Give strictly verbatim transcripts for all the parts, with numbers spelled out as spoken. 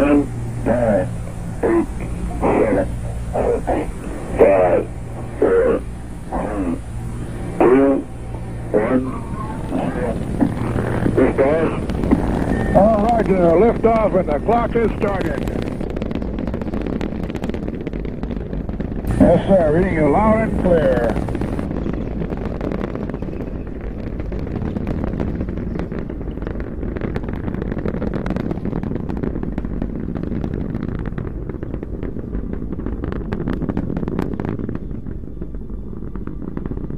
ten, nine, eight, seven, six, five, four, three, two, one. Liftoff. All right, now lift off and the clock is started. Yes, sir. Reading you loud and clear.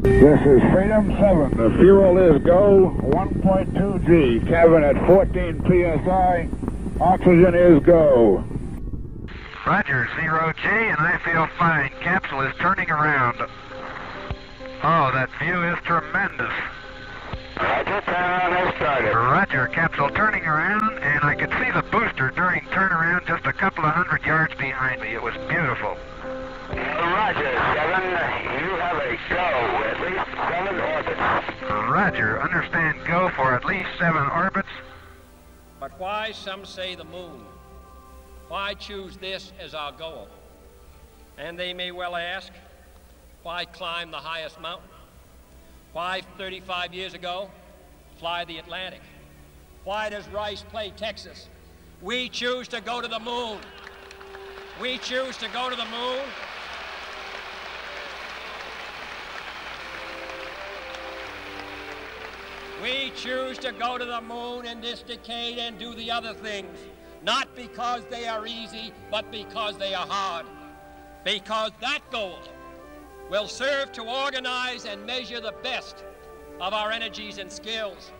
This is Freedom seven. The fuel is go, one point two G. Cabin at fourteen P S I. Oxygen is go. Roger, zero G, and I feel fine. Capsule is turning around. Oh, that view is tremendous. Roger, turnaround started. Roger, capsule turning around, and I could see the booster during turnaround just a couple of hundred yards behind me. It was beautiful. Roger, seven, you have a go, at least seven orbits. Roger, understand go for at least seven orbits. But why some say the moon? Why choose this as our goal? And they may well ask, why climb the highest mountain? Why, thirty-five years ago, fly the Atlantic? Why does Rice play Texas? We choose to go to the moon. We choose to go to the moon. We choose to go to the moon in this decade and do the other things. Not because they are easy, but because they are hard. Because that goal will serve to organize and measure the best of our energies and skills.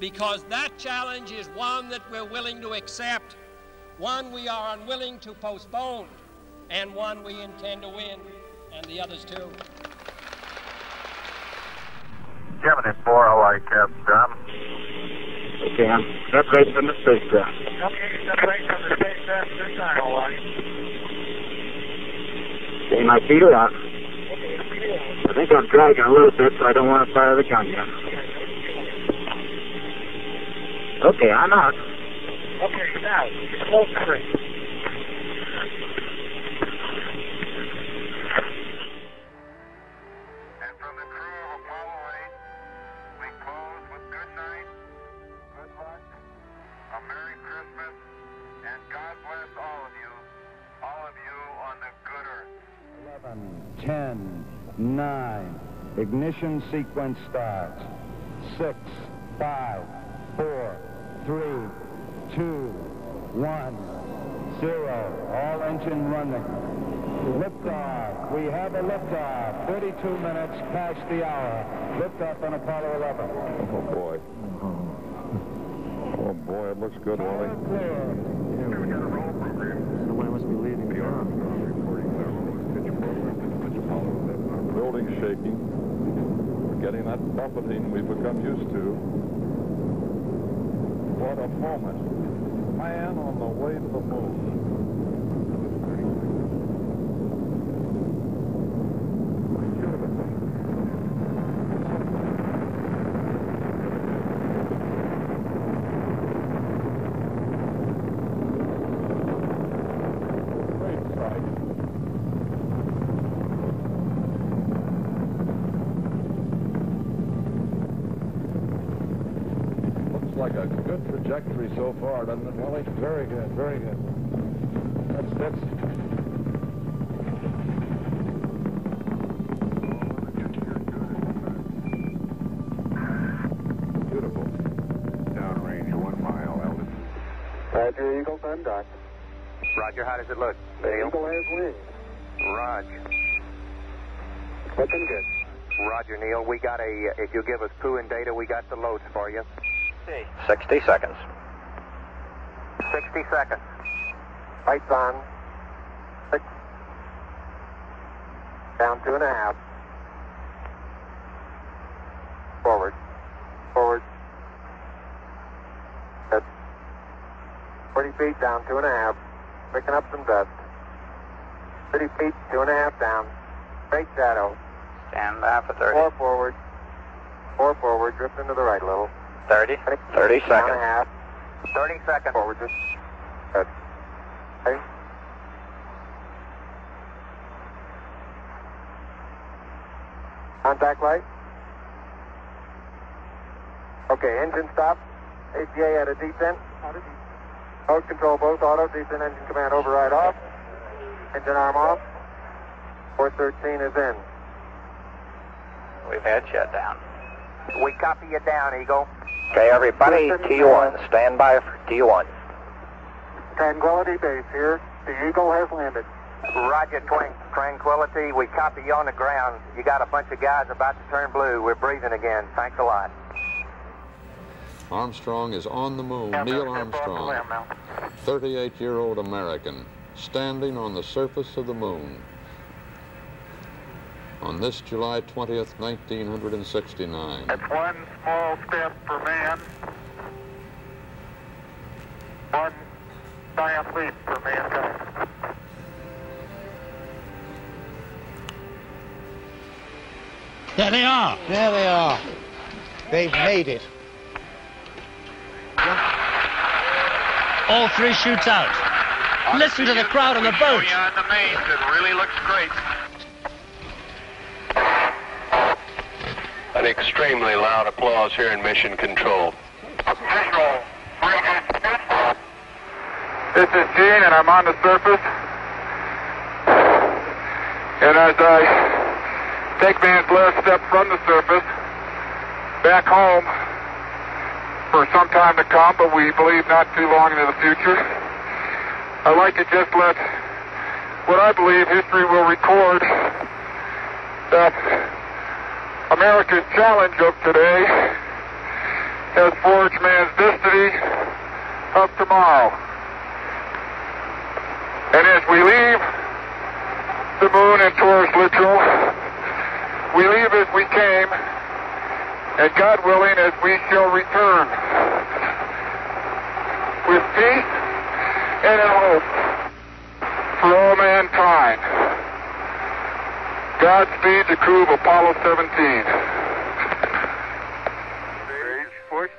Because that challenge is one that we're willing to accept, one we are unwilling to postpone, and one we intend to win, and the others too. Gemini four, how are you, Captain? Okay, I'm separated from the spacecraft. Okay, separated from the spacecraft this time, all right. Okay, my feet are out. Okay, my feet are out. I think I'm dragging a little bit, so I don't want to fire the gun yet. Okay, I'm out. Okay, now, close the ring. And from the crew of Apollo eight, we close with good night. A Merry Christmas, and God bless all of you, all of you on the good earth. eleven, ten, nine, ignition sequence starts. six, five, four, three, two, one, zero. All engine running. Liftoff. We have a liftoff. thirty-two minutes past the hour. Liftoff on Apollo eleven. Oh, boy. Oh boy, it looks good, Wally. Yeah, we got a roll program. Somebody must be leaving. The Armstrong reporting their roll pitch program to the Apollo eleven. Building shaking. We're getting that buffeting we've become used to. What a moment. Man on the way to the moon. Trajectory so far, doesn't it, Wally? Very good, very good. That's that's. Beautiful. Downrange, one mile altitude. Roger, Eagle, sundock. Roger, how does it look? The Eagle has wings. Roger. Looking good. Roger, Neil. We got a. If you give us crew and data, we got the loads for you. sixty seconds. sixty seconds. Lights on. Six. Down two and a half. Forward. Forward. That's forty feet down, two and a half. Picking up some dust. thirty feet, two and a half down. Straight shadow. Stand by for thirty. Four forward. Four forward. Drifting to the right a little. thirty. thirty seconds. thirty seconds. Forward. Just. Contact light. Okay, engine stop. A P A at a descent. Mode control both auto, descent engine command override off. Engine arm off. four thirteen is in. We've had shutdown. We copy you down, Eagle. Okay, everybody, T one, stand by for T one. Tranquility Base here. The Eagle has landed. Roger, twink. Tranquility, we copy you on the ground. You got a bunch of guys about to turn blue. We're breathing again. Thanks a lot. Armstrong is on the moon. Neil Armstrong, thirty-eight-year-old American, standing on the surface of the moon. On this July twentieth, nineteen sixty-nine. That's one small step for man, one giant leap for mankind. There they are. There they are. They've made it. All three shoots out. Listen to the crowd on the boat. Beyond the main, it really looks great. An extremely loud applause here in Mission Control. This is Gene, and I'm on the surface. And as I take man's last step from the surface, back home for some time to come, but we believe not too long into the future, I'd like to just let what I believe history will record, that America's challenge of today has forged man's destiny of tomorrow. And as we leave the moon and Taurus Littrow, we leave as we came, and God willing, as we shall return with peace and in hope for all mankind. Godspeed the crew of Apollo seventeen. Stage pushed.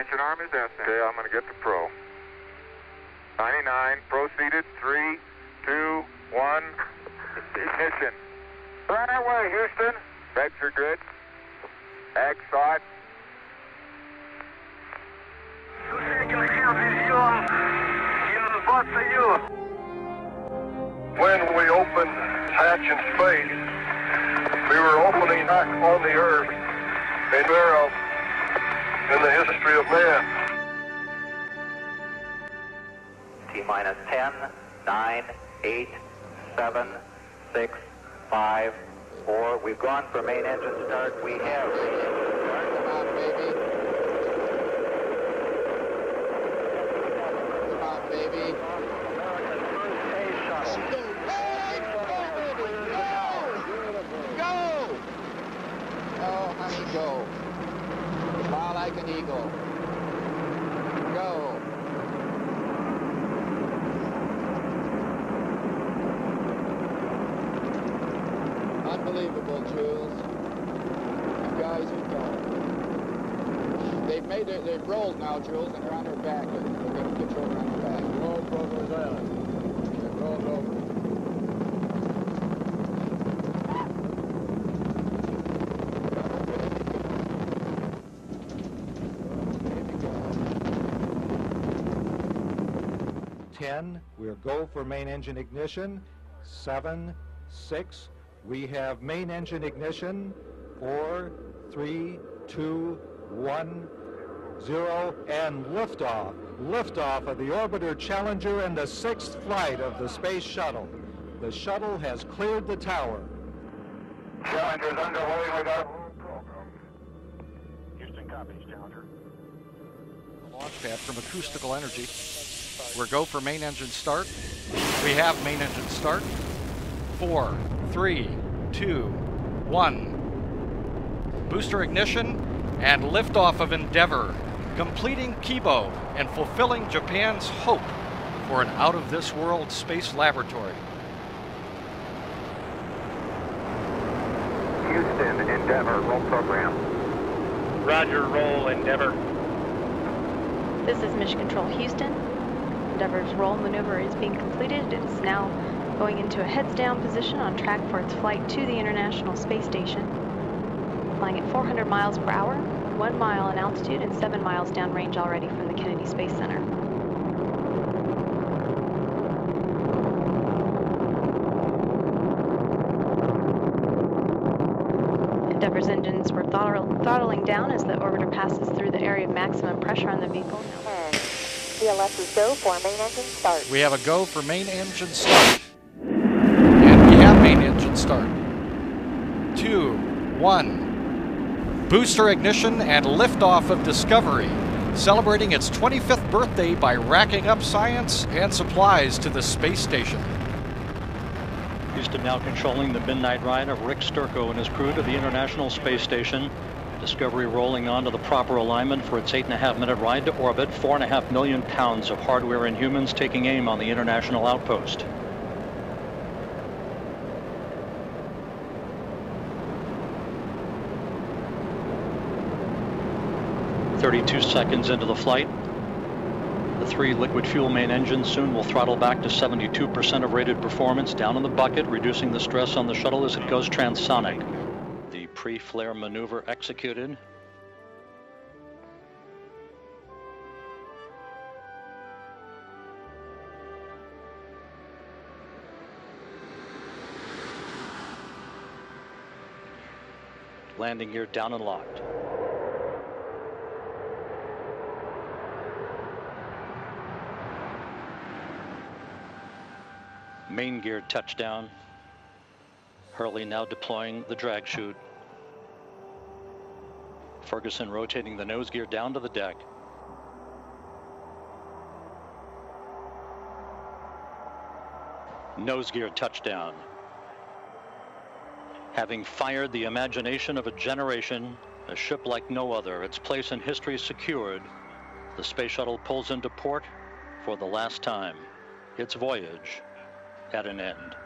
Engine arm is ascent. Okay, I'm going to get the pro. ninety-nine, proceeded. Three, two, one. Ignition. Right away, Houston. Reds are good. X side. When we open hatch in space, we were opening back on the earth, a barrel in the history of man. T-minus ten, nine, eight, seven, six, five, four. We've gone for main engine start. We have main engine start. Come on, baby. Come on, baby. America's first space shuttle. Go. Fly like an eagle. Go. Unbelievable, Jules. You guys are gone. They've made it, they've rolled now, Jules, and they're on their back. They're going to get you over on their back. Rolled over as well. They've rolled over. ten, we'll go for main engine ignition. seven, six, we have main engine ignition. four, three, two, one, zero, and liftoff. Liftoff of the Orbiter Challenger and the sixth flight of the Space Shuttle. The shuttle has cleared the tower. Challenger's underway with our program. Houston copies, Challenger. The launch pad from acoustical energy. We'll go for main engine start. We have main engine start. Four, three, two, one. Booster ignition and liftoff of Endeavor, completing Kibo and fulfilling Japan's hope for an out-of-this-world space laboratory. Houston, Endeavor, roll program. Roger, roll, Endeavor. This is Mission Control, Houston. Endeavor's roll maneuver is being completed. It's now going into a heads-down position on track for its flight to the International Space Station. flying at four hundred miles per hour, one mile in altitude and seven miles downrange already from the Kennedy Space Center. Endeavor's engines were throttling down as the orbiter passes through the area of maximum pressure on the vehicle. And C L S is go for main engine start. We have a go for main engine start. And we have main engine start. Two, one. Booster ignition and liftoff of Discovery, celebrating its twenty-fifth birthday by racking up science and supplies to the space station. Houston now controlling the midnight ride of Rick Sturco and his crew to the International Space Station. Discovery rolling onto the proper alignment for its eight and a half minute ride to orbit. Four and a half million pounds of hardware and humans taking aim on the international outpost. thirty-two seconds into the flight, the three liquid fuel main engines soon will throttle back to seventy-two percent of rated performance down in the bucket, reducing the stress on the shuttle as it goes transonic. The pre-flare maneuver executed. Landing gear down and locked. Main gear touchdown. Hurley now deploying the drag chute. Ferguson rotating the nose gear down to the deck. Nose gear touchdown. Having fired the imagination of a generation, a ship like no other, its place in history secured, the space shuttle pulls into port for the last time. Its voyage at an end.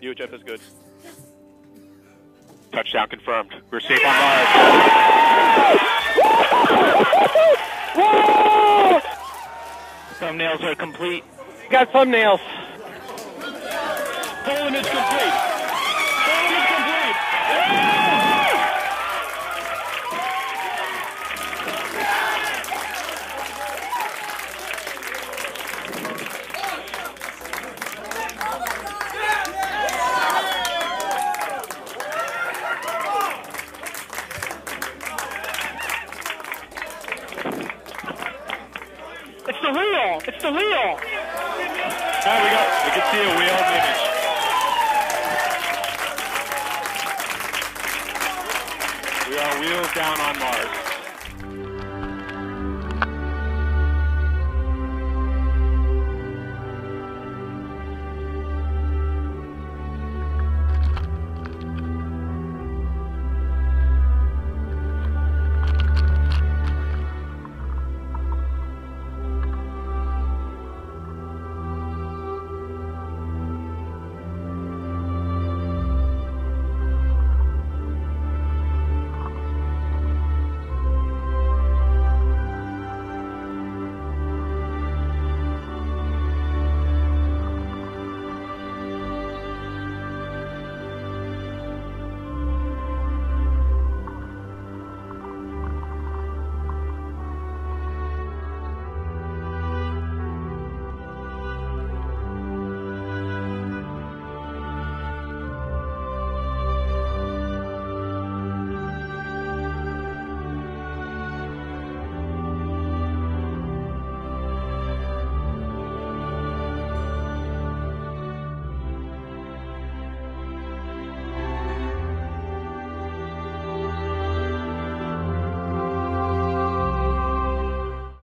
U H F is good. Touchdown confirmed. We're safe on Mars. Thumbnails are complete. We got thumbnails. Colon is complete. Colon is complete. It's the wheel! There we go. We can see a wheel in the image. We are wheels down on Mars.